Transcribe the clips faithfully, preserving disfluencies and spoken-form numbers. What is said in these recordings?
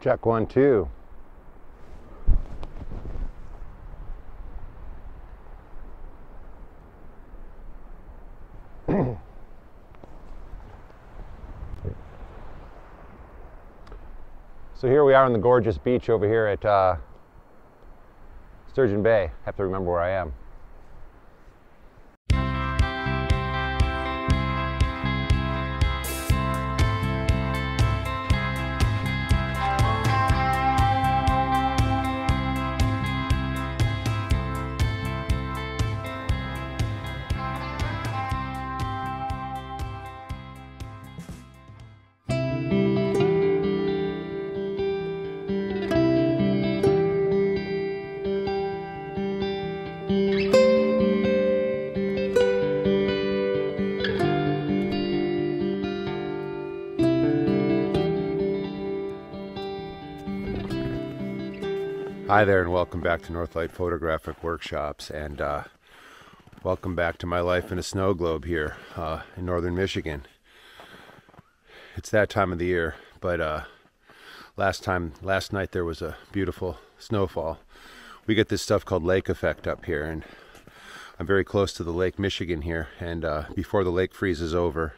Check one, two. So here we are on the gorgeous beach over here at uh, Sturgeon Bay. I have to remember where I am. Hi there and welcome back to North Light Photographic Workshops, and uh, welcome back to my life in a snow globe here uh, in northern Michigan. It's that time of the year, but uh, last time, last night there was a beautiful snowfall. We get this stuff called lake effect up here, and I'm very close to the Lake Michigan here, and uh, before the lake freezes over,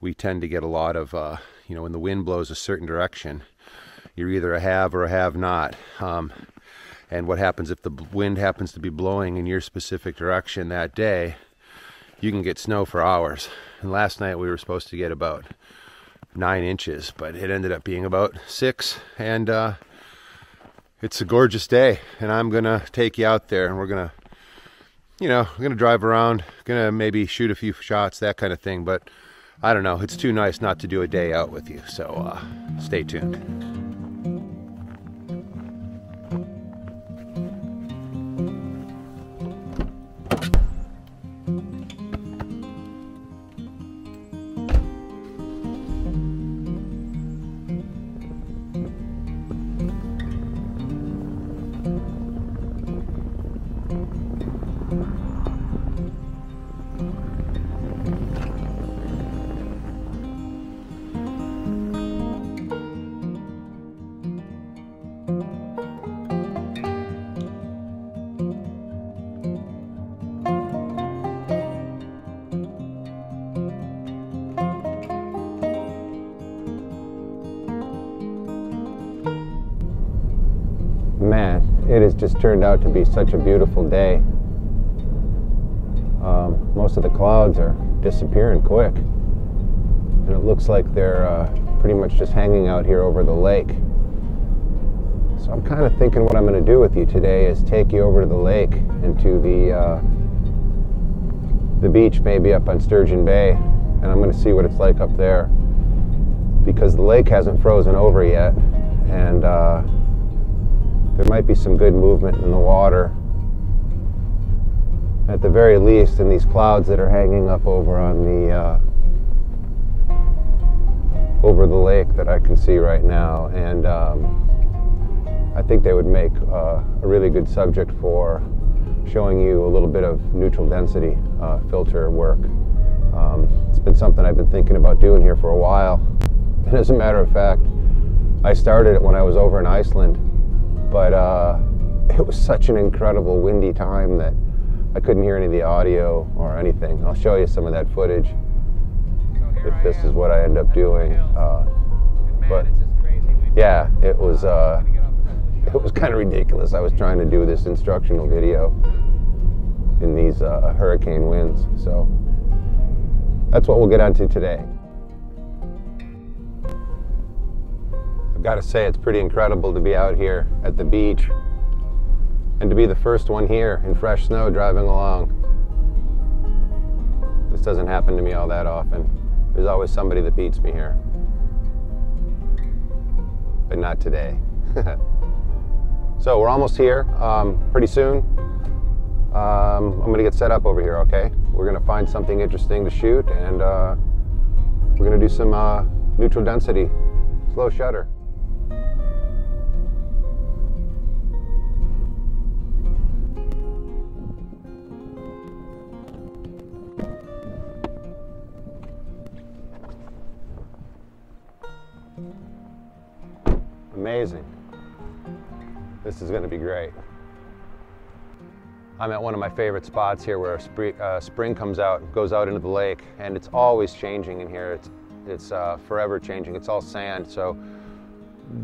we tend to get a lot of, uh, you know, when the wind blows a certain direction, you're either a have or a have not. Um, and what happens if the wind happens to be blowing in your specific direction that day, you can get snow for hours. And last night we were supposed to get about nine inches, but it ended up being about six. And uh, it's a gorgeous day, and I'm gonna take you out there, and we're gonna, you know, we're gonna drive around, gonna maybe shoot a few shots, that kind of thing. But I don't know, it's too nice not to do a day out with you. So uh, stay tuned. It has just turned out to be such a beautiful day. Um, most of the clouds are disappearing quick, and it looks like they're uh, pretty much just hanging out here over the lake. So I'm kind of thinking what I'm going to do with you today is take you over to the lake and to the uh, the beach, maybe up on Sturgeon Bay, and I'm going to see what it's like up there, because the lake hasn't frozen over yet, and uh, there might be some good movement in the water. At the very least, in these clouds that are hanging up over on the uh, over the lake that I can see right now, and um, I think they would make uh, a really good subject for showing you a little bit of neutral density uh, filter work. Um, it's been something I've been thinking about doing here for a while, and as a matter of fact, I started it when I was over in Iceland. But uh, it was such an incredible windy time that I couldn't hear any of the audio or anything. I'll show you some of that footage if this is what I end up doing. Uh, but yeah, it was uh, it was kind of ridiculous. I was trying to do this instructional video in these uh, hurricane winds. So that's what we'll get onto today. Gotta say, it's pretty incredible to be out here at the beach and to be the first one here in fresh snow driving along. This doesn't happen to me all that often. There's always somebody that beats me here, but not today. So we're almost here, um, pretty soon. Um, I'm gonna get set up over here, okay? We're gonna find something interesting to shoot, and uh, we're gonna do some uh, neutral density, slow shutter. Amazing. This is going to be great. I'm at one of my favorite spots here where spring, uh, spring comes out, goes out into the lake, and it's always changing in here. It's, it's uh, forever changing. It's all sand, so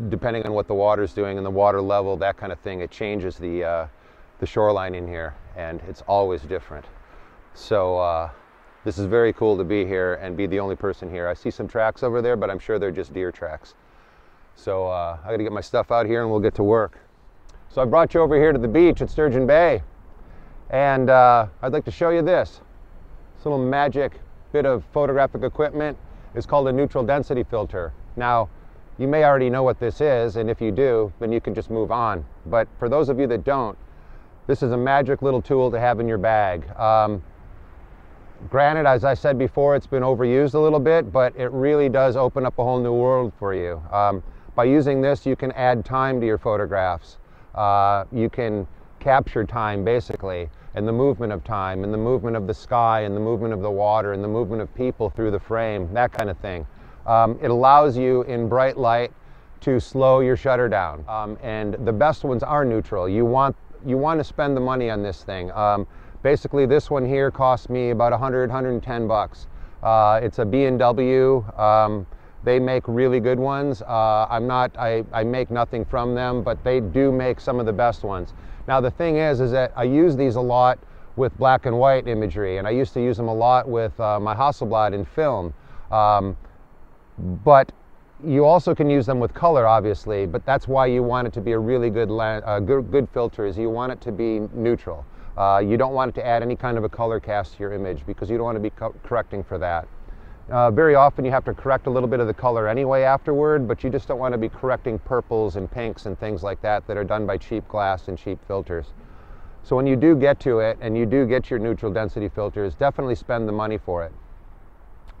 depending on what the water's doing and the water level, that kind of thing, it changes the, uh, the shoreline in here, and it's always different. So uh, this is very cool to be here and be the only person here. I see some tracks over there, but I'm sure they're just deer tracks. So uh, I gotta get my stuff out here and we'll get to work. So I brought you over here to the beach at Sturgeon Bay. And uh, I'd like to show you this. This little magic bit of photographic equipment is called a neutral density filter. Now, you may already know what this is, and if you do, then you can just move on. But for those of you that don't, this is a magic little tool to have in your bag. Um, granted, as I said before, it's been overused a little bit, but it really does open up a whole new world for you. Um, by using this, you can add time to your photographs. Uh, you can capture time, basically, and the movement of time, and the movement of the sky, and the movement of the water, and the movement of people through the frame, that kind of thing. Um, it allows you, in bright light, to slow your shutter down. Um, and the best ones are neutral. You want, you want to spend the money on this thing. Um, basically, this one here cost me about a hundred, a hundred ten bucks. Uh, it's a B and W. Um, They make really good ones. Uh, I'm not, I, I make nothing from them, but they do make some of the best ones. Now the thing is, is that I use these a lot with black and white imagery, and I used to use them a lot with uh, my Hasselblad in film. Um, but you also can use them with color, obviously, but that's why you want it to be a really good, uh, good, good filter, is you want it to be neutral. Uh, you don't want it to add any kind of a color cast to your image, because you don't want to be co- correcting for that. Uh, very often you have to correct a little bit of the color anyway afterward, but you just don't want to be correcting purples and pinks and things like that that are done by cheap glass and cheap filters. So when you do get to it and you do get your neutral density filters, definitely spend the money for it.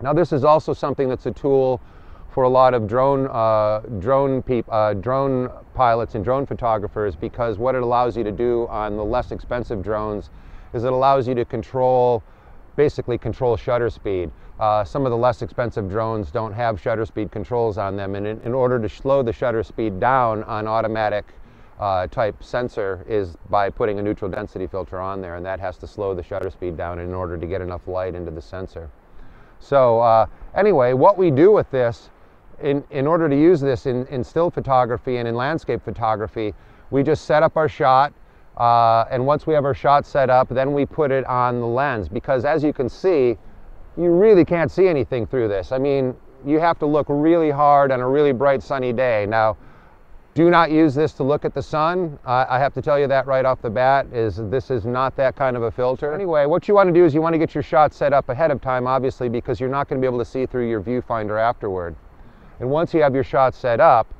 Now this is also something that's a tool for a lot of drone, uh, drone, peop uh, drone pilots and drone photographers, because what it allows you to do on the less expensive drones is it allows you to control, basically control shutter speed. Uh, some of the less expensive drones don't have shutter speed controls on them, and in, in order to slow the shutter speed down on automatic uh, type sensor is by putting a neutral density filter on there, and that has to slow the shutter speed down in order to get enough light into the sensor. So uh, anyway, what we do with this, in, in order to use this in, in still photography and in landscape photography, we just set up our shot. Uh, and once we have our shot set up, then we put it on the lens, because as you can see, you really can't see anything through this. I mean, you have to look really hard on a really bright sunny day. Now, do not use this to look at the sun. Uh, I have to tell you that right off the bat, is this is not that kind of a filter. Anyway, what you want to do is you want to get your shot set up ahead of time, obviously, because you're not going to be able to see through your viewfinder afterward. And once you have your shot set up,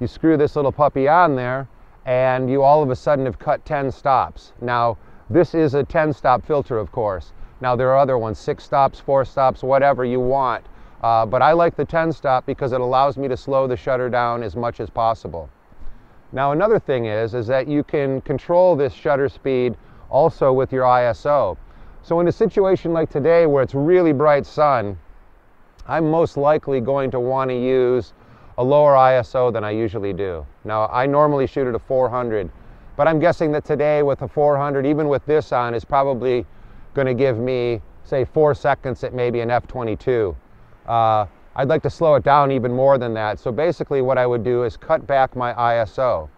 you screw this little puppy on there, and you all of a sudden have cut ten stops. Now, this is a ten stop filter, of course. Now, there are other ones, six stops, four stops, whatever you want. Uh, but I like the ten stop because it allows me to slow the shutter down as much as possible. Now, another thing is, is that you can control this shutter speed also with your I S O. So in a situation like today where it's really bright sun, I'm most likely going to want to use a lower I S O than I usually do. Now, I normally shoot at a four hundred, but I'm guessing that today with a four hundred, even with this on, is probably gonna give me, say, four seconds at maybe an F twenty-two. Uh, I'd like to slow it down even more than that. So basically what I would do is cut back my I S O.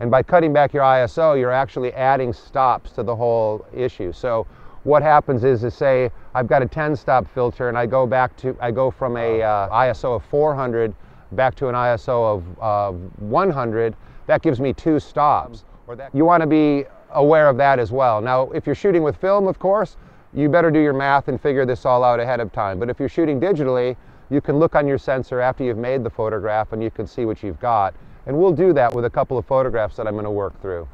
And by cutting back your I S O, you're actually adding stops to the whole issue. So what happens is, is say, I've got a ten stop filter and I go back to, I go from a uh, I S O of four hundred back to an I S O of uh, one hundred, that gives me two stops. Or that you want to be aware of that as well. Now, if you're shooting with film, of course, you better do your math and figure this all out ahead of time. But if you're shooting digitally, you can look on your sensor after you've made the photograph and you can see what you've got. And we'll do that with a couple of photographs that I'm going to work through.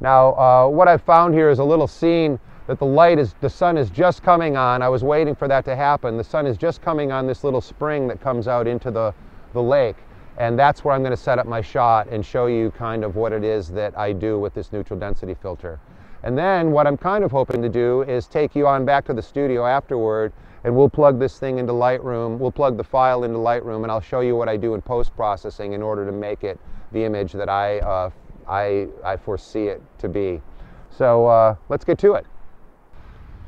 Now, uh, what I've found here is a little scene that the light is, the sun is just coming on. I was waiting for that to happen. The sun is just coming on this little spring that comes out into the the lake, and that's where I'm going to set up my shot and show you kind of what it is that I do with this neutral density filter. And then what I'm kind of hoping to do is take you on back to the studio afterward and we'll plug this thing into Lightroom, we'll plug the file into Lightroom, and I'll show you what I do in post-processing in order to make it the image that I, uh, I, I foresee it to be. So uh, let's get to it.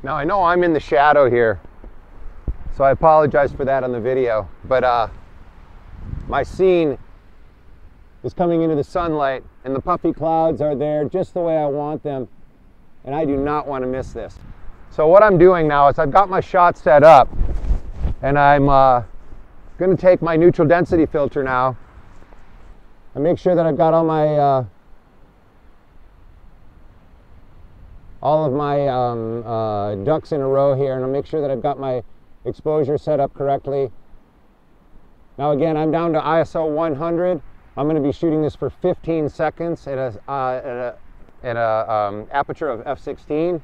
Now I know I'm in the shadow here, so I apologize for that on the video, but uh, my scene is coming into the sunlight and the puffy clouds are there just the way I want them, and I do not want to miss this. So what I'm doing now is I've got my shot set up, and I'm uh, going to take my neutral density filter now and make sure that I've got all my uh, all of my um, uh, ducks in a row here, and I'll make sure that I've got my exposure set up correctly. Now again, I'm down to I S O one hundred. I'm going to be shooting this for fifteen seconds at a, uh, at a, at a um, aperture of f sixteen.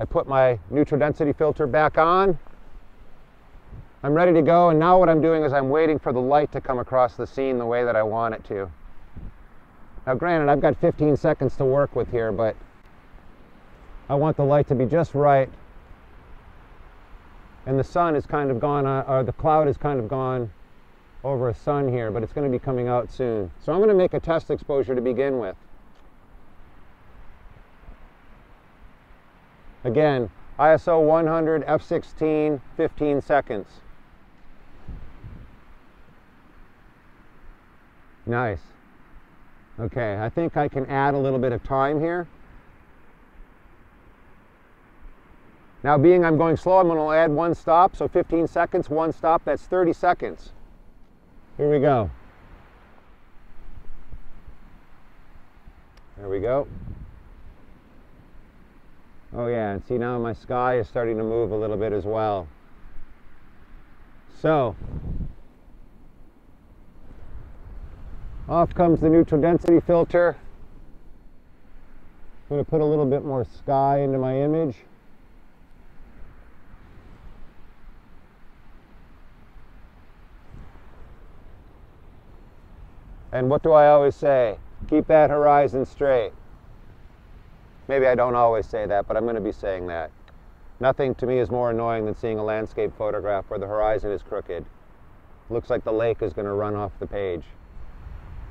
I put my neutral density filter back on. I'm ready to go, and now what I'm doing is I'm waiting for the light to come across the scene the way that I want it to. Now granted, I've got fifteen seconds to work with here, but I want the light to be just right. And the sun is kind of gone, uh, or the cloud is kind of gone over a sun here, but it's going to be coming out soon. So I'm going to make a test exposure to begin with. Again, I S O one hundred, f sixteen, fifteen seconds. Nice. Okay, I think I can add a little bit of time here. Now, being I'm going slow, I'm going to add one stop, so fifteen seconds, one stop, that's thirty seconds. Here we go. There we go. Oh yeah, and see now my sky is starting to move a little bit as well. So, off comes the neutral density filter. I'm going to put a little bit more sky into my image. And what do I always say? Keep that horizon straight. Maybe I don't always say that, but I'm going to be saying that. Nothing to me is more annoying than seeing a landscape photograph where the horizon is crooked. Looks like the lake is going to run off the page.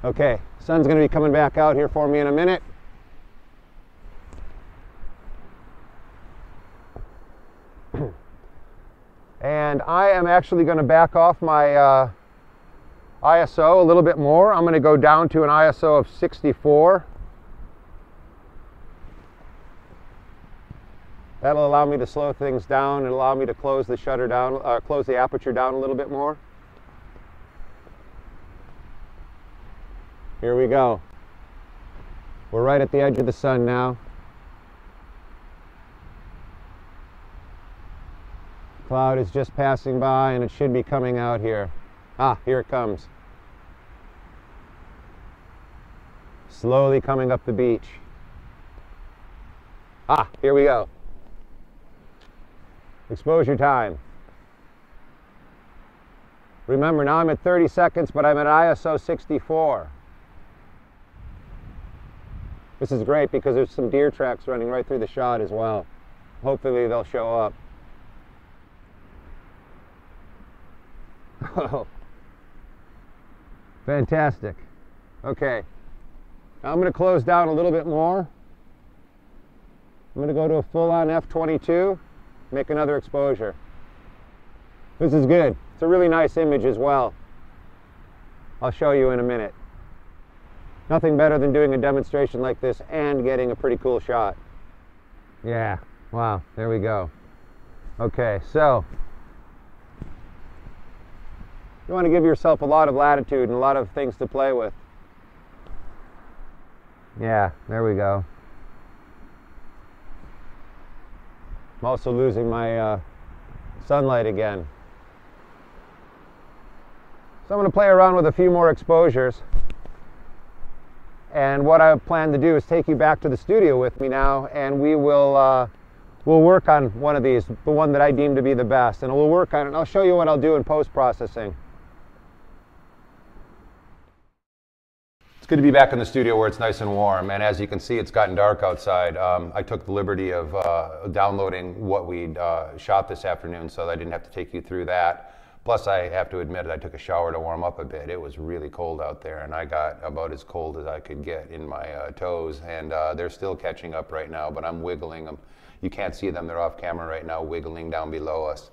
Okay, sun's going to be coming back out here for me in a minute. And I am actually going to back off my uh, I S O a little bit more. I'm going to go down to an I S O of sixty-four. That'll allow me to slow things down and allow me to close the shutter down, uh, close the aperture down a little bit more. Here we go. We're right at the edge of the sun now. Cloud is just passing by and it should be coming out here. Ah, here it comes. Slowly coming up the beach. Ah, here we go. Exposure time. Remember, now I'm at thirty seconds, but I'm at I S O sixty-four. This is great because there's some deer tracks running right through the shot as well. Hopefully they'll show up. Oh. Fantastic. Okay. Now I'm going to close down a little bit more. I'm going to go to a full-on f twenty-two, make another exposure. This is good. It's a really nice image as well. I'll show you in a minute. Nothing better than doing a demonstration like this and getting a pretty cool shot. Yeah, wow, there we go. Okay, so you want to give yourself a lot of latitude and a lot of things to play with. Yeah, there we go. I'm also losing my uh, sunlight again. So I'm going to play around with a few more exposures. And what I plan to do is take you back to the studio with me now, and we will uh, we'll work on one of these, the one that I deem to be the best. And we'll work on it, and I'll show you what I'll do in post-processing. It's good to be back in the studio where it's nice and warm, and as you can see, it's gotten dark outside. Um, I took the liberty of uh, downloading what we'd uh, shot this afternoon so that I didn't have to take you through that. Plus, I have to admit, I took a shower to warm up a bit. It was really cold out there, and I got about as cold as I could get in my uh, toes, and uh, they're still catching up right now, but I'm wiggling them. You can't see them. They're off camera right now, wiggling down below us.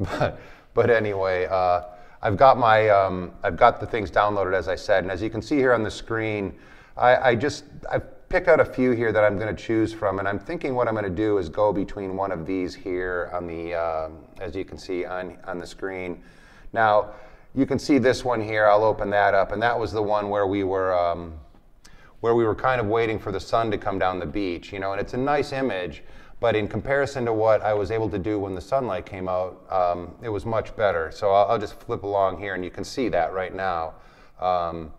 But, but anyway, uh, I've got my, um, I've got the things downloaded, as I said, and as you can see here on the screen, I, I just, I pick out a few here that I'm going to choose from, and I'm thinking what I'm going to do is go between one of these here on the, uh, as you can see on, on the screen. Now, you can see this one here, I'll open that up, and that was the one where we were, um, where we were kind of waiting for the sun to come down the beach, you know, and it's a nice image. But in comparison to what I was able to do when the sunlight came out, um, it was much better. So I'll, I'll just flip along here, and you can see that right now. Um,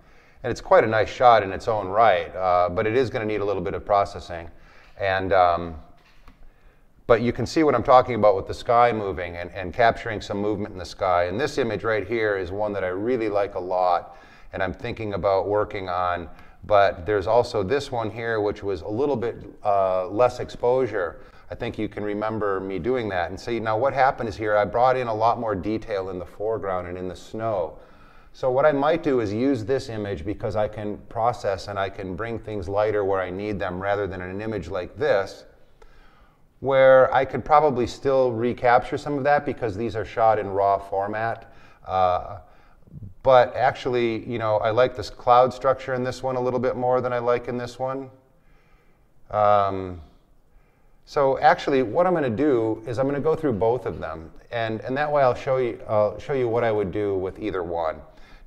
and it's quite a nice shot in its own right, uh, but it is going to need a little bit of processing. And, um, but you can see what I'm talking about with the sky moving and, and capturing some movement in the sky. And this image right here is one that I really like a lot, and I'm thinking about working on. But there's also this one here, which was a little bit uh, less exposure. I think you can remember me doing that. And see, now what happened is here, I brought in a lot more detail in the foreground and in the snow. So what I might do is use this image because I can process and I can bring things lighter where I need them, rather than an image like this, where I could probably still recapture some of that because these are shot in raw format. Uh, But actually, you know, I like this cloud structure in this one a little bit more than I like in this one. Um, so actually, what I'm going to do is I'm going to go through both of them, and and that way I'll show you I'll show you what I would do with either one.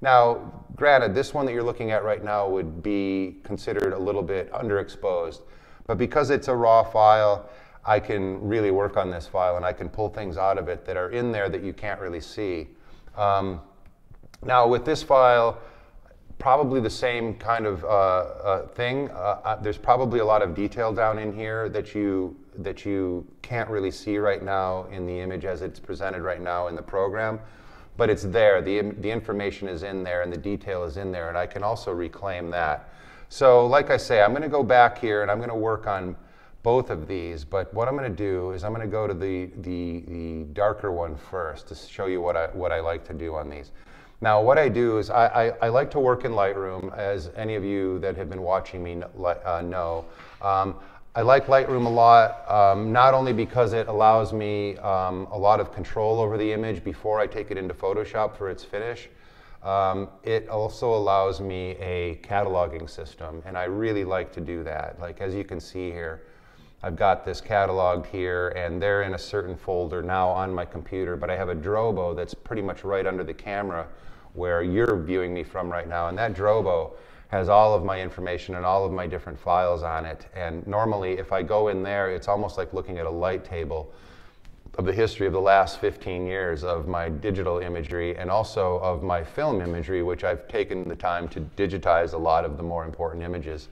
Now, granted, this one that you're looking at right now would be considered a little bit underexposed, but because it's a raw file, I can really work on this file, and I can pull things out of it that are in there that you can't really see. Um, Now with this file, probably the same kind of uh, uh, thing. Uh, uh, there's probably a lot of detail down in here that you, that you can't really see right now in the image as it's presented right now in the program, but it's there. The, the information is in there and the detail is in there, and I can also reclaim that. So like I say, I'm going to go back here and I'm going to work on both of these, but what I'm going to do is I'm going to go to the, the, the darker one first to show you what I, what I like to do on these. Now, what I do is I, I, I like to work in Lightroom, as any of you that have been watching me uh, know. Um, I like Lightroom a lot, um, not only because it allows me um, a lot of control over the image before I take it into Photoshop for its finish. Um, it also allows me a cataloging system, and I really like to do that. Like, as you can see here, I've got this cataloged here, and they're in a certain folder now on my computer, but I have a Drobo that's pretty much right under the camera where you're viewing me from right now, and that Drobo has all of my information and all of my different files on it. And normally, if I go in there, it's almost like looking at a light table of the history of the last fifteen years of my digital imagery and also of my film imagery, which I've taken the time to digitize a lot of the more important images.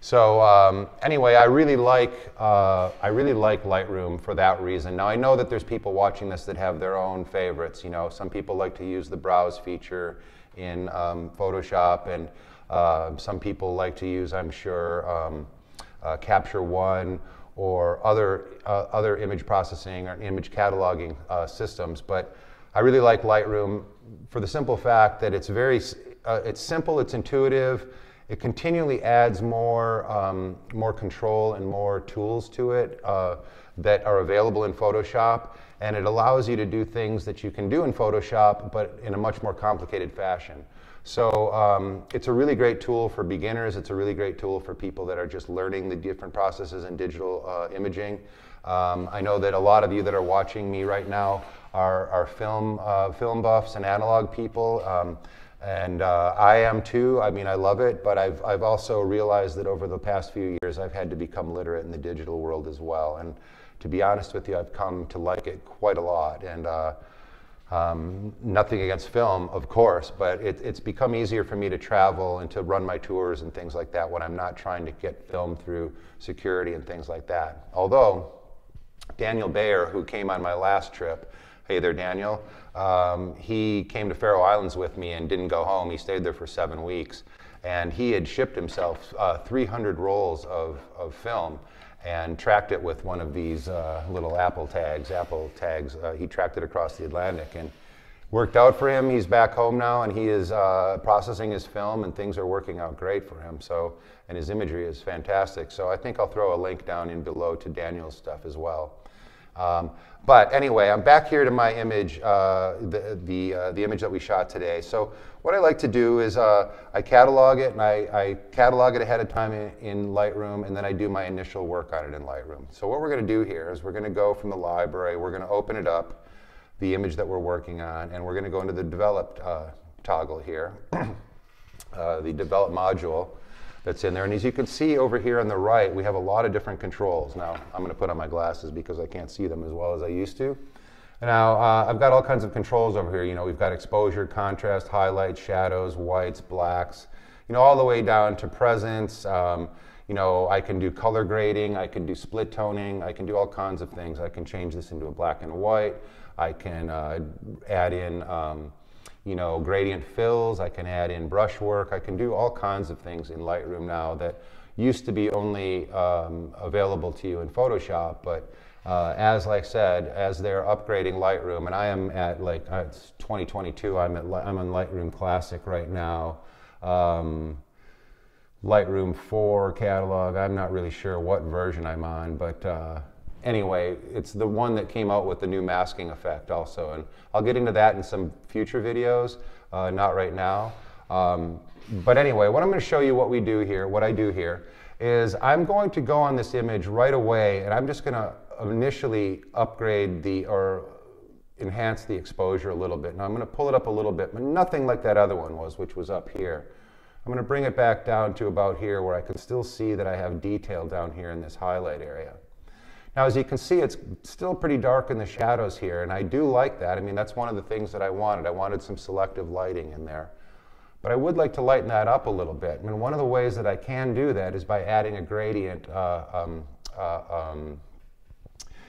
So um, anyway, I really like uh, I really like Lightroom for that reason. Now I know that there's people watching this that have their own favorites. You know, some people like to use the browse feature in um, Photoshop, and uh, some people like to use, I'm sure, um, uh, Capture One or other uh, other image processing or image cataloging uh, systems. But I really like Lightroom for the simple fact that it's very uh, it's simple, it's intuitive. It continually adds more, um, more control and more tools to it uh, that are available in Photoshop, and it allows you to do things that you can do in Photoshop, but in a much more complicated fashion. So um, it's a really great tool for beginners. It's a really great tool for people that are just learning the different processes in digital uh, imaging. Um, I know that a lot of you that are watching me right now are, are film, uh, film buffs and analog people. Um, And uh, I am too. I mean, I love it, but I've, I've also realized that over the past few years, I've had to become literate in the digital world as well. And to be honest with you, I've come to like it quite a lot. And uh, um, nothing against film, of course, but it, it's become easier for me to travel and to run my tours and things like that when I'm not trying to get film through security and things like that. Although, Daniel Bayer, who came on my last trip, hey there, Daniel. Um, he came to Faroe Islands with me and didn't go home. He stayed there for seven weeks. and he had shipped himself uh, three hundred rolls of, of film and tracked it with one of these uh, little Apple tags. Apple tags, uh, he tracked it across the Atlantic, and worked out for him. He's back home now, and he is uh, processing his film, and things are working out great for him. So, and his imagery is fantastic. So I think I'll throw a link down in below to Daniel's stuff as well. Um, but anyway, I'm back here to my image, uh, the, the, uh, the image that we shot today. So what I like to do is uh, I catalog it, and I, I catalog it ahead of time in, in Lightroom, and then I do my initial work on it in Lightroom. So what we're going to do here is we're going to go from the library, we're going to open it up, the image that we're working on, and we're going to go into the developed uh, toggle here, uh, the develop module that's in there. And as you can see over here on the right, we have a lot of different controls. Now, I'm going to put on my glasses because I can't see them as well as I used to. Now, uh, I've got all kinds of controls over here. You know, we've got exposure, contrast, highlights, shadows, whites, blacks, you know, all the way down to presence. Um, you know, I can do color grading, I can do split toning, I can do all kinds of things. I can change this into a black and white. I can uh, add in, um, you know, gradient fills. I can add in brushwork. I can do all kinds of things in Lightroom now that used to be only um, available to you in Photoshop. But uh, as like I said, as they're upgrading Lightroom, and I am at like uh, it's twenty twenty-two. I'm at I'm on Lightroom Classic right now. Um, Lightroom four catalog. I'm not really sure what version I'm on, but. Uh, Anyway, it's the one that came out with the new masking effect also, and I'll get into that in some future videos, uh, not right now. Um, but anyway, what I'm going to show you what we do here, what I do here, is I'm going to go on this image right away, and I'm just going to initially upgrade the, or enhance the exposure a little bit. Now I'm going to pull it up a little bit, but nothing like that other one was, which was up here. I'm going to bring it back down to about here where I can still see that I have detail down here in this highlight area. Now, as you can see, it's still pretty dark in the shadows here, and I do like that. I mean, that's one of the things that I wanted. I wanted some selective lighting in there. But I would like to lighten that up a little bit. I mean, one of the ways that I can do that is by adding a gradient, uh, um, uh, um,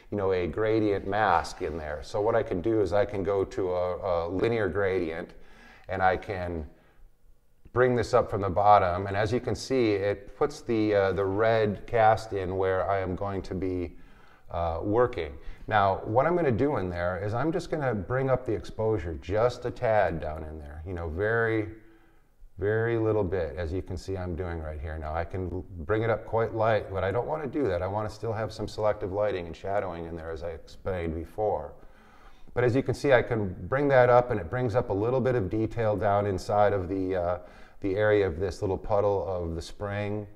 you know, a gradient mask in there. So what I can do is I can go to a, a linear gradient, and I can bring this up from the bottom. And as you can see, it puts the, uh, the red cast in where I am going to be Uh, working. Now, what I'm going to do in there is I'm just going to bring up the exposure just a tad down in there, you know, very, very little bit, as you can see I'm doing right here. Now, I can bring it up quite light, but I don't want to do that. I want to still have some selective lighting and shadowing in there, as I explained before. But as you can see, I can bring that up, and it brings up a little bit of detail down inside of the, uh, the area of this little puddle of the spring.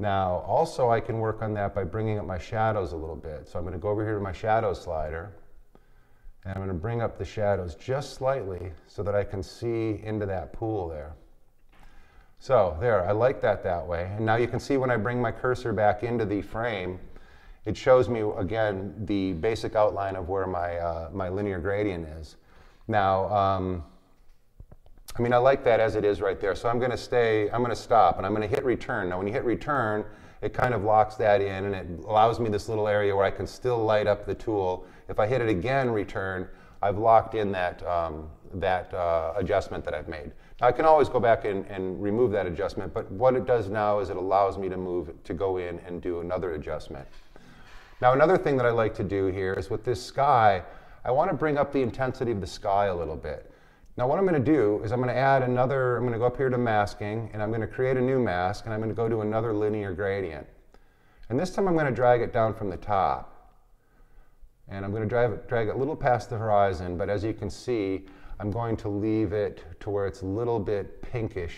Now, also I can work on that by bringing up my shadows a little bit. So I'm going to go over here to my shadow slider, and I'm going to bring up the shadows just slightly so that I can see into that pool there. So there, I like that that way. And now you can see when I bring my cursor back into the frame, it shows me again the basic outline of where my, uh, my linear gradient is. Now, um, I mean, I like that as it is right there. So I'm going to stay, I'm going to stop, and I'm going to hit return. Now, when you hit return, it kind of locks that in, and it allows me this little area where I can still light up the tool. If I hit it again, return, I've locked in that, um, that uh, adjustment that I've made. Now, I can always go back and, and remove that adjustment, but what it does now is it allows me to move, to go in and do another adjustment. Now, another thing that I like to do here is with this sky, I want to bring up the intensity of the sky a little bit. Now what I'm going to do is I'm going to add another, I'm going to go up here to masking, and I'm going to create a new mask, and I'm going to go to another linear gradient. And this time I'm going to drag it down from the top. And I'm going to drag it, drag it a little past the horizon, but as you can see, I'm going to leave it to where it's a little bit pinkish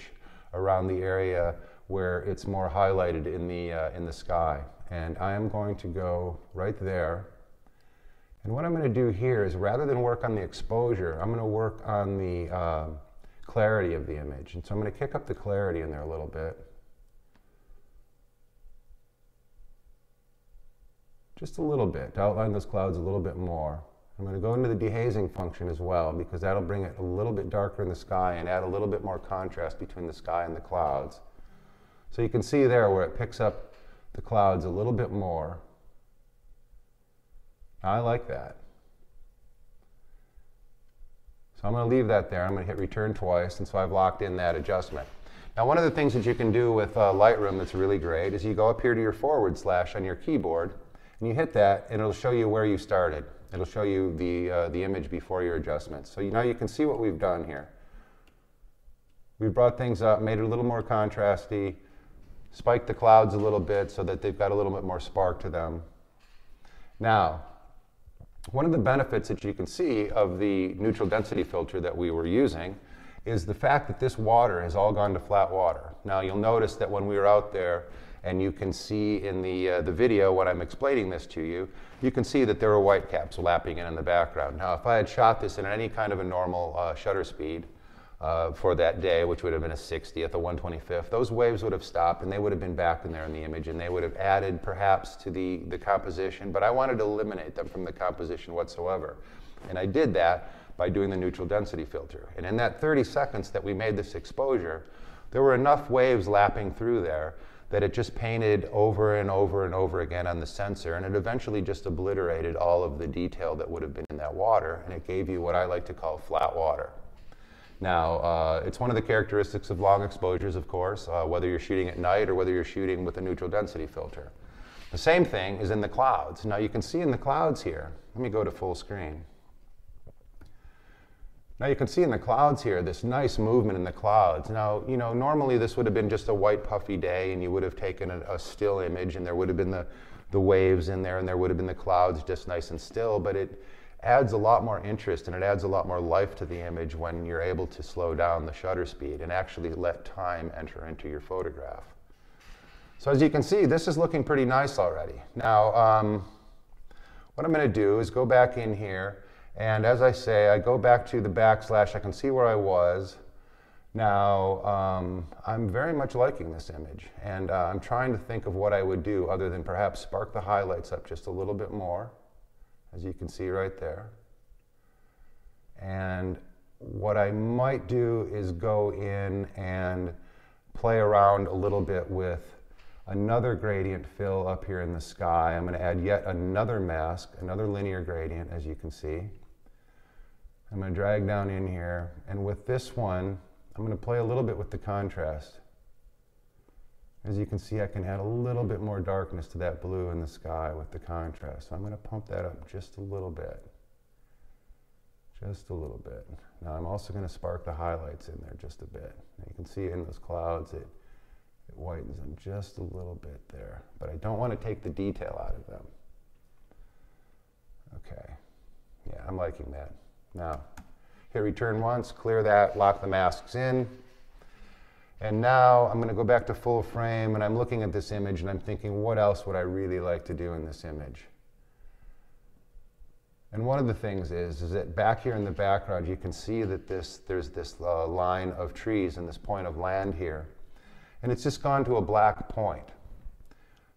around the area where it's more highlighted in the, uh, in the sky. And I am going to go right there. And what I'm going to do here is rather than work on the exposure, I'm going to work on the uh, clarity of the image. And so I'm going to kick up the clarity in there a little bit. Just a little bit, to outline those clouds a little bit more. I'm going to go into the dehazing function as well, because that'll bring it a little bit darker in the sky and add a little bit more contrast between the sky and the clouds. So you can see there where it picks up the clouds a little bit more. I like that. So I'm going to leave that there. I'm going to hit return twice, and so I've locked in that adjustment. Now, one of the things that you can do with uh, Lightroom that's really great is you go up here to your forward slash on your keyboard, and you hit that, and it'll show you where you started. It'll show you the, uh, the image before your adjustments. So you, now you can see what we've done here. We brought things up, made it a little more contrasty, spiked the clouds a little bit so that they've got a little bit more spark to them. Now, one of the benefits that you can see of the neutral density filter that we were using is the fact that this water has all gone to flat water. Now, you'll notice that when we were out there, and you can see in the, uh, the video when I'm explaining this to you, you can see that there are white caps lapping in in the background. Now, if I had shot this in any kind of a normal uh, shutter speed uh, for that day, which would have been a sixtieth, a one twenty-fifth, those waves would have stopped and they would have been back in there in the image, and they would have added perhaps to the, the composition, but I wanted to eliminate them from the composition whatsoever. And I did that by doing the neutral density filter. And in that thirty seconds that we made this exposure, there were enough waves lapping through there that it just painted over and over and over again on the sensor, and it eventually just obliterated all of the detail that would have been in that water, and it gave you what I like to call flat water. Now, uh, it's one of the characteristics of long exposures, of course, uh, whether you're shooting at night or whether you're shooting with a neutral density filter. The same thing is in the clouds. Now, you can see in the clouds here, let me go to full screen. Now you can see in the clouds here, this nice movement in the clouds. Now, you know, normally this would have been just a white puffy day, and you would have taken a, a still image, and there would have been the, the waves in there, and there would have been the clouds just nice and still, but it adds a lot more interest and it adds a lot more life to the image when you're able to slow down the shutter speed and actually let time enter into your photograph. So as you can see, this is looking pretty nice already. Now, um, what I'm gonna do is go back in here. And as I say, I go back to the backslash. I can see where I was. Now, um, I'm very much liking this image. And uh, I'm trying to think of what I would do other than perhaps spark the highlights up just a little bit more, as you can see right there. And what I might do is go in and play around a little bit with another gradient fill up here in the sky. I'm going to add yet another mask, another linear gradient, as you can see. I'm going to drag down in here, and with this one, I'm going to play a little bit with the contrast. As you can see, I can add a little bit more darkness to that blue in the sky with the contrast. So I'm going to pump that up just a little bit. Just a little bit. Now I'm also going to spark the highlights in there just a bit. Now you can see in those clouds, it, it whitens them just a little bit there. But I don't want to take the detail out of them. Okay. Yeah, I'm liking that. Now, hit return once, clear that, lock the masks in. And now I'm going to go back to full frame, and I'm looking at this image and I'm thinking, what else would I really like to do in this image? And one of the things is, is that back here in the background, you can see that this, there's this uh, line of trees and this point of land here. And it's just gone to a black point.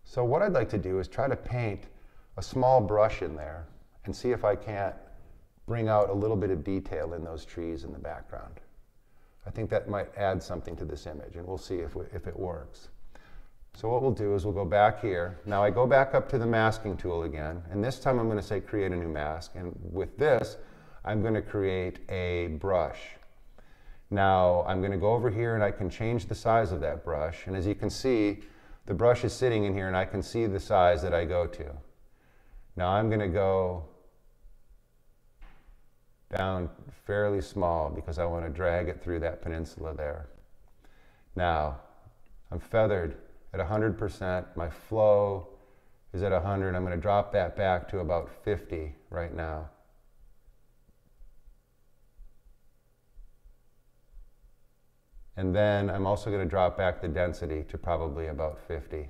So what I'd like to do is try to paint a small brush in there and see if I can't bring out a little bit of detail in those trees in the background. I think that might add something to this image, and we'll see if, we, if it works. So what we'll do is we'll go back here. Now I go back up to the masking tool again, and this time I'm going to say create a new mask, and with this I'm going to create a brush. Now I'm going to go over here and I can change the size of that brush, and as you can see, the brush is sitting in here and I can see the size that I go to. Now I'm going to go down fairly small because I want to drag it through that peninsula there. Now, I'm feathered at one hundred percent. My flow is at one hundred. I'm going to drop that back to about fifty right now. And then I'm also going to drop back the density to probably about fifty.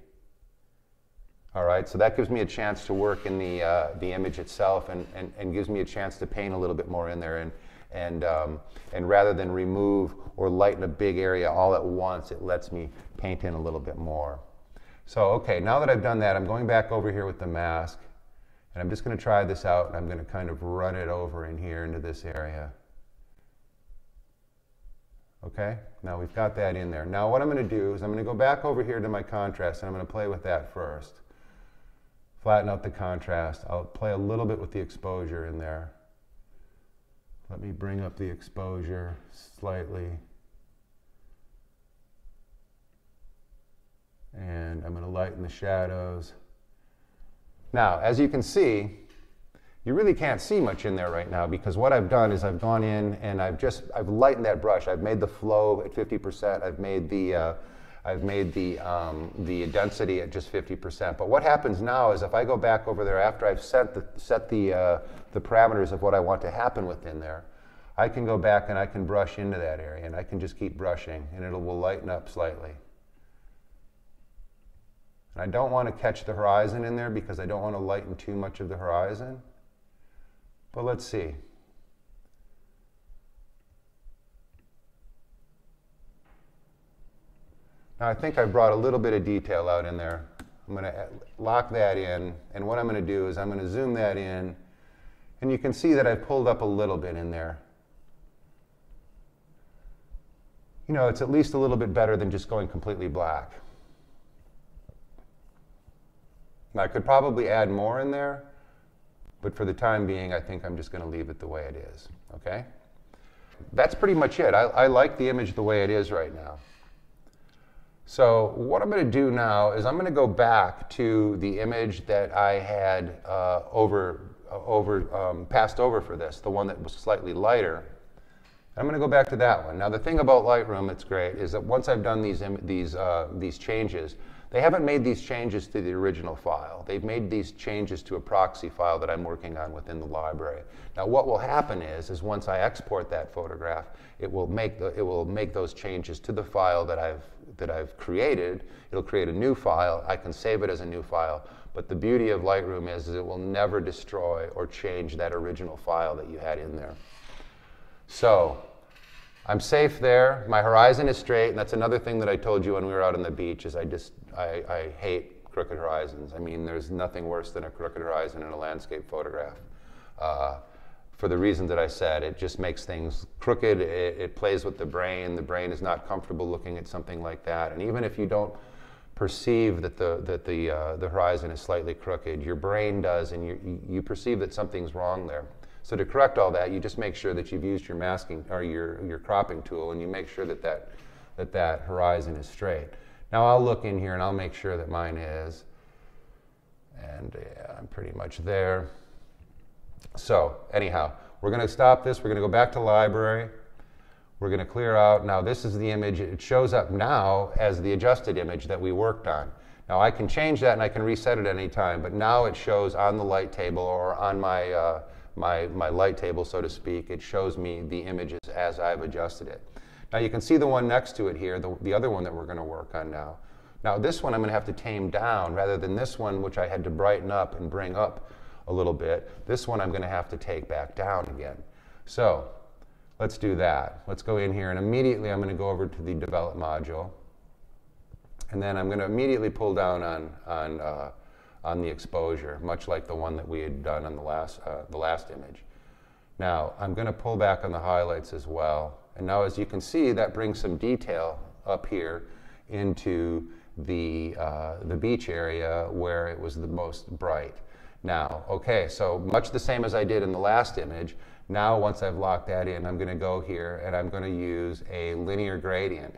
All right, so that gives me a chance to work in the, uh, the image itself, and, and, and gives me a chance to paint a little bit more in there. And, and, um, and rather than remove or lighten a big area all at once, it lets me paint in a little bit more. So, okay, now that I've done that, I'm going back over here with the mask. And I'm just going to try this out, and I'm going to kind of run it over in here into this area. Okay, now we've got that in there. Now what I'm going to do is I'm going to go back over here to my contrast, and I'm going to play with that first. Flatten out the contrast. I'll play a little bit with the exposure in there. Let me bring up the exposure slightly. and I'm going to lighten the shadows. Now, as you can see, you really can't see much in there right now because what I've done is I've gone in and I've just, I've lightened that brush. I've made the flow at fifty percent. I've made the, uh, I've made the, um, the density at just fifty percent. But what happens now is if I go back over there after I've set the, set the, uh, the parameters of what I want to happen within there, I can go back and I can brush into that area and I can just keep brushing and it will lighten up slightly. And I don't want to catch the horizon in there because I don't want to lighten too much of the horizon. But let's see. Now I think I brought a little bit of detail out in there. I'm going to lock that in, and what I'm going to do is I'm going to zoom that in, and you can see that I pulled up a little bit in there. You know, it's at least a little bit better than just going completely black. Now I could probably add more in there, but for the time being, I think I'm just going to leave it the way it is, okay? That's pretty much it. I, I like the image the way it is right now. So what I'm going to do now is I'm going to go back to the image that I had uh, over, over, um, passed over for this, the one that was slightly lighter. I'm going to go back to that one. Now the thing about Lightroom that's great is that once I've done these, these, uh, these changes, they haven't made these changes to the original file. They've made these changes to a proxy file that I'm working on within the library. Now what will happen is, is once I export that photograph, it will make, the, it will make those changes to the file that I've, that I've created. It'll create a new file. I can save it as a new file. But the beauty of Lightroom is, is it will never destroy or change that original file that you had in there. So I'm safe there. My horizon is straight, and that's another thing that I told you when we were out on the beach is I just, I, I hate crooked horizons. I mean, there's nothing worse than a crooked horizon in a landscape photograph. Uh, for the reasons that I said, it just makes things crooked. It, it plays with the brain. The brain is not comfortable looking at something like that. And even if you don't perceive that the, that the, uh, the horizon is slightly crooked, your brain does, and you, you perceive that something's wrong there. So to correct all that, you just make sure that you've used your masking or your, your cropping tool, and you make sure that that, that that horizon is straight. Now I'll look in here and I'll make sure that mine is. And yeah, I'm pretty much there. So anyhow, we're going to stop this. We're going to go back to library. We're going to clear out. Now this is the image. It shows up now as the adjusted image that we worked on. Now I can change that and I can reset it any time, but now it shows on the light table or on my uh, My, my light table, so to speak. It shows me the images as I've adjusted it. Now you can see the one next to it here, the, the other one that we're going to work on now. Now this one I'm going to have to tame down rather than this one, which I had to brighten up and bring up a little bit. This one I'm going to have to take back down again. So let's do that. Let's go in here and immediately I'm going to go over to the develop module. And then I'm going to immediately pull down on, on uh, on the exposure, much like the one that we had done on the last, uh, the last image. Now, I'm going to pull back on the highlights as well. And now, as you can see, that brings some detail up here into the, uh, the beach area where it was the most bright. Now, okay, so much the same as I did in the last image. Now, once I've locked that in, I'm going to go here and I'm going to use a linear gradient.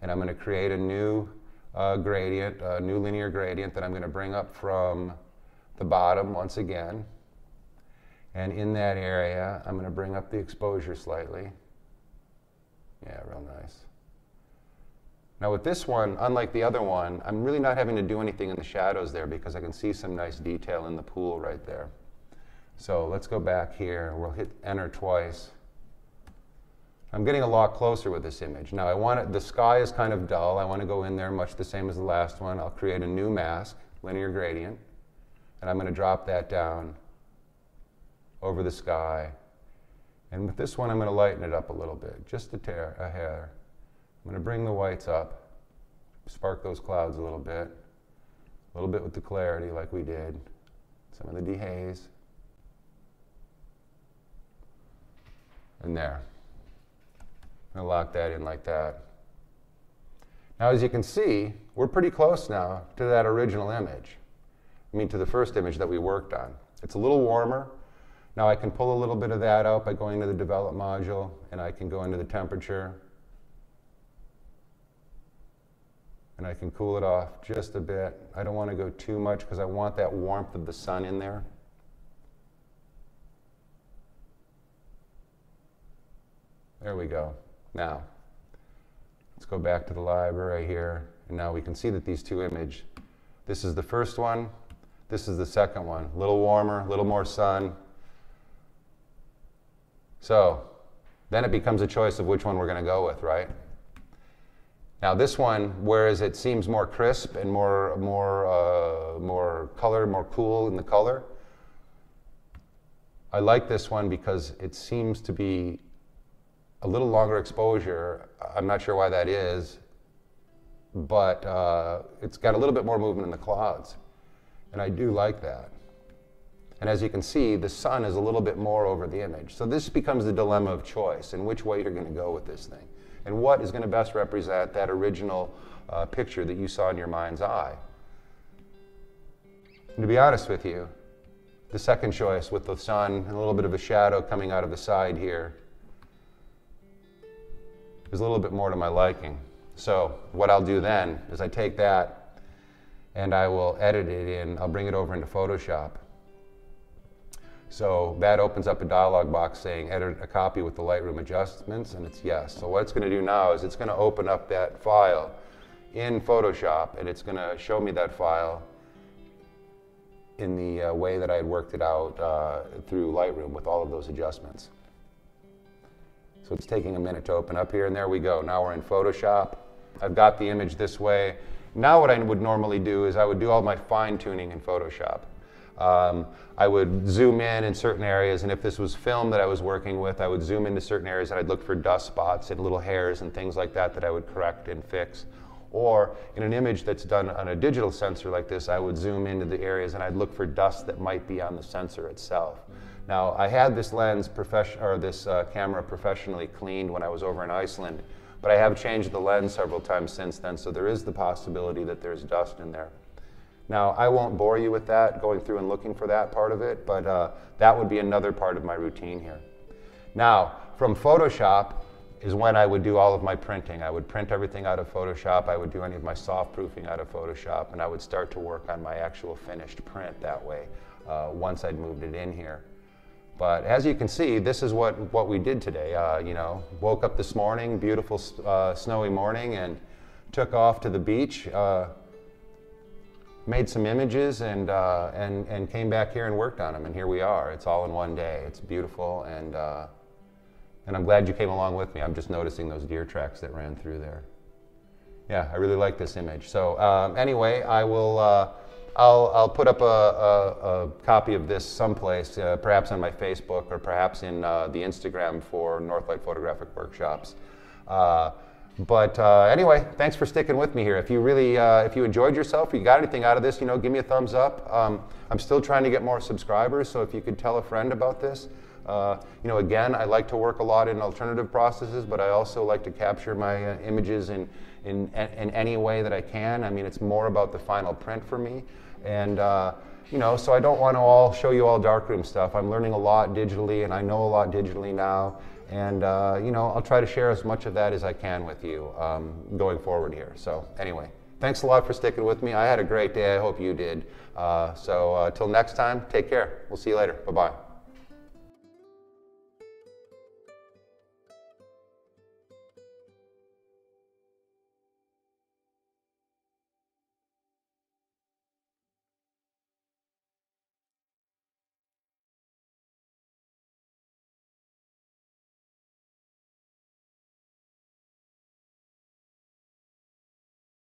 And I'm going to create a new Uh, gradient, a uh, new linear gradient that I'm going to bring up from the bottom once again. And in that area, I'm going to bring up the exposure slightly. Yeah, real nice. Now with this one, unlike the other one, I'm really not having to do anything in the shadows there because I can see some nice detail in the pool right there. So let's go back here. We'll hit enter twice. I'm getting a lot closer with this image. Now I want it, the sky is kind of dull. I want to go in there much the same as the last one. I'll create a new mask, linear gradient, and I'm going to drop that down over the sky. And with this one I'm going to lighten it up a little bit, just a, tear, a hair. I'm going to bring the whites up, spark those clouds a little bit, a little bit with the clarity like we did, some of the dehaze, and there. I'm going to lock that in like that. Now as you can see, we're pretty close now to that original image. I mean to the first image that we worked on. It's a little warmer. Now I can pull a little bit of that out by going to the develop module and I can go into the temperature. and I can cool it off just a bit. I don't want to go too much because I want that warmth of the sun in there. There we go. Now, let's go back to the library here, and now we can see that these two images. This is the first one, this is the second one. A little warmer, a little more sun. So, then it becomes a choice of which one we're going to go with, right? Now this one, whereas it seems more crisp and more, more, uh, more color, more cool in the color, I like this one because it seems to be a little longer exposure. I'm not sure why that is, but uh, it's got a little bit more movement in the clouds, and I do like that. And as you can see, the sun is a little bit more over the image. So this becomes the dilemma of choice and which way you're going to go with this thing. And what is going to best represent that original uh, picture that you saw in your mind's eye. And to be honest with you, the second choice with the sun and a little bit of a shadow coming out of the side here is a little bit more to my liking. So what I'll do then is I take that and I will edit it in, I'll bring it over into Photoshop. So that opens up a dialog box saying edit a copy with the Lightroom adjustments, and it's yes. So what it's going to do now is it's going to open up that file in Photoshop, and it's going to show me that file in the uh, way that I had worked it out uh, through Lightroom with all of those adjustments. So it's taking a minute to open up here, and there we go. Now we're in Photoshop. I've got the image this way. Now what I would normally do is I would do all my fine-tuning in Photoshop. Um, I would zoom in in certain areas, and if this was film that I was working with, I would zoom into certain areas and I'd look for dust spots and little hairs and things like that that I would correct and fix. Or in an image that's done on a digital sensor like this, I would zoom into the areas and I'd look for dust that might be on the sensor itself. Now, I had this lens profession- or this uh, camera professionally cleaned when I was over in Iceland, but I have changed the lens several times since then, so there is the possibility that there's dust in there. Now, I won't bore you with that, going through and looking for that part of it, but uh, that would be another part of my routine here. Now, from Photoshop is when I would do all of my printing. I would print everything out of Photoshop, I would do any of my soft proofing out of Photoshop, and I would start to work on my actual finished print that way, uh, once I'd moved it in here. But as you can see, this is what, what we did today. Uh, you know, woke up this morning, beautiful uh, snowy morning, and took off to the beach. Uh, made some images and, uh, and, and came back here and worked on them, and here we are. It's all in one day. It's beautiful, and, uh, and I'm glad you came along with me. I'm just noticing those deer tracks that ran through there. Yeah, I really like this image. So um, anyway, I will, uh, I'll, I'll put up a, a, a copy of this someplace, uh, perhaps on my Facebook or perhaps in uh, the Instagram for North Light Photographic Workshops. Uh, But uh, anyway, thanks for sticking with me here. If you really, uh, if you enjoyed yourself, if you got anything out of this, you know, give me a thumbs up. Um, I'm still trying to get more subscribers, so if you could tell a friend about this. Uh, you know, again, I like to work a lot in alternative processes, but I also like to capture my uh, images in, in, in any way that I can. I mean, it's more about the final print for me. And, uh, you know, so I don't want to all show you all darkroom stuff. I'm learning a lot digitally, and I know a lot digitally now. And, uh, you know, I'll try to share as much of that as I can with you um, going forward here. So anyway, thanks a lot for sticking with me. I had a great day. I hope you did. Uh, so uh, till next time, take care. We'll see you later. Bye-bye.